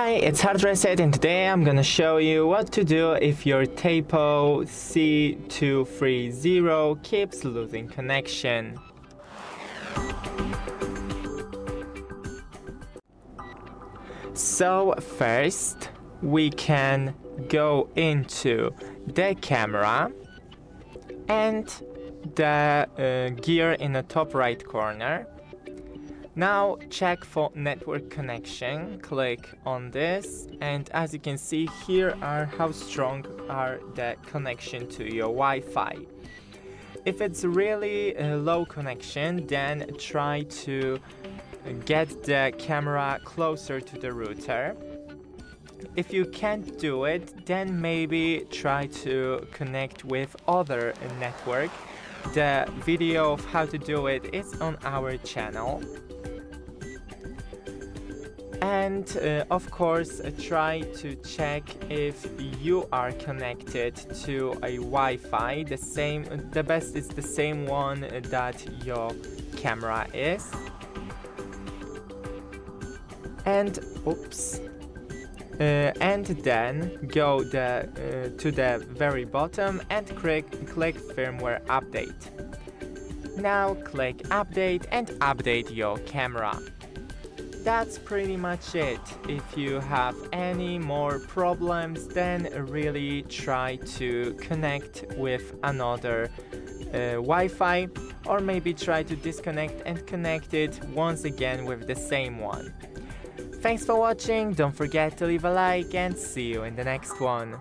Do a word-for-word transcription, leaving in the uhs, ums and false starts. Hi, it's HardReset, and today I'm gonna show you what to do if your Tapo C two thirty keeps losing connection. So first, we can go into the camera and the uh, gear in the top right corner. Now check for network connection, click on this, and as you can see, here are how strong are the connection to your Wi-Fi. If it's really uh, low connection, then try to get the camera closer to the router. If you can't do it, then maybe try to connect with other network. The video of how to do it is on our channel. And uh, of course, uh, try to check if you are connected to a Wi-Fi. The same, the best is the same one that your camera is. And oops. Uh, and then go the, uh, to the very bottom and click click firmware update. Now click update and update your camera. That's pretty much it. If you have any more problems, then really try to connect with another uh, Wi-Fi, or maybe try to disconnect and connect it once again with the same one. Thanks for watching, don't forget to leave a like, and see you in the next one.